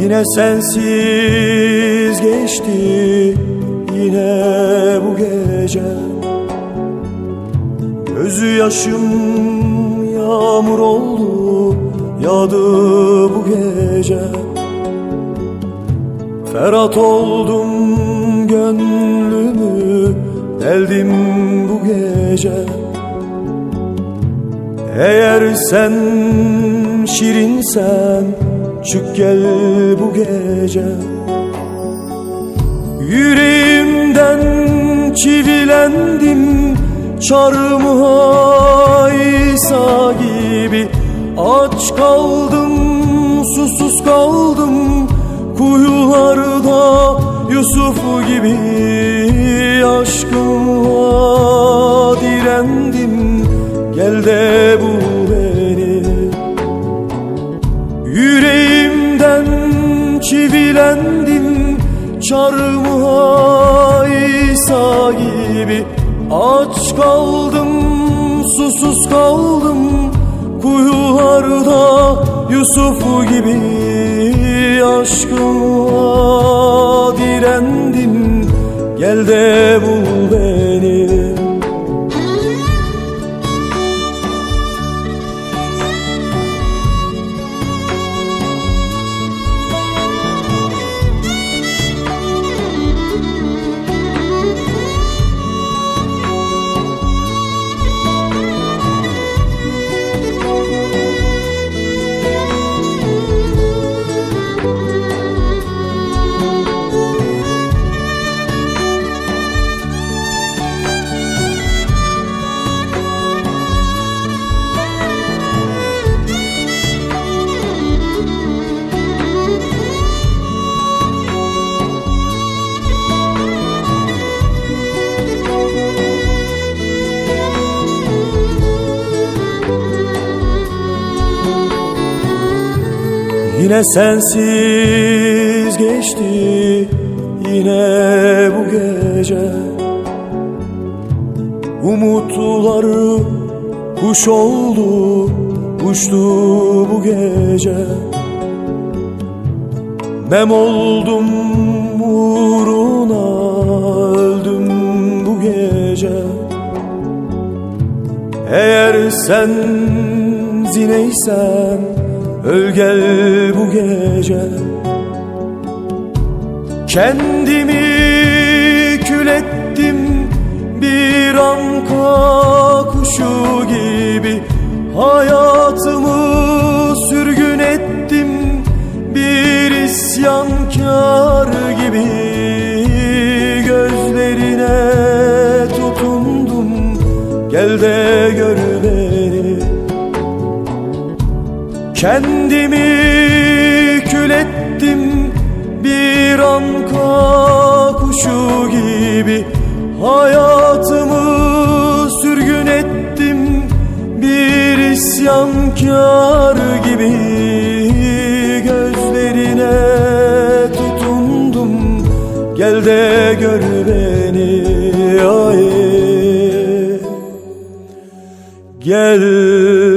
Yine sensiz geçti yine bu gece. Gözü yaşım yağmur oldu, yağdı bu gece. Ferhat oldum, gönlümü deldim bu gece. Eğer sen şirinsen çık gel bu gece. Yüreğimden çivilendim, çarmıh İsa gibi. Aç kaldım, susuz kaldım, kuyularda Yusuf gibi. Aşkıma direndim, gel de bul beni. Yüreğimden çivilendim, çarmıha İsa gibi. Aç kaldım, susuz kaldım, kuyularda Yusuf gibi. Aşkıma direndim, gel de bul beni. Yine sensiz geçti yine bu gece. Umutları kuş oldu, uçtu bu gece. Mem oldum uğruna, öldüm bu gece. Eğer sen zineysen öl gel bu gece. Kendimi kül ettim bir anka kuşu gibi. Hayatımı sürgün ettim bir isyankar gibi. Gözlerine tutundum, gel de gör beni. Kendimi kül ettim bir anka kuşu gibi. Hayatımı sürgün ettim bir isyankar gibi. Gözlerine tutundum, gel de gör beni. Ay, gel.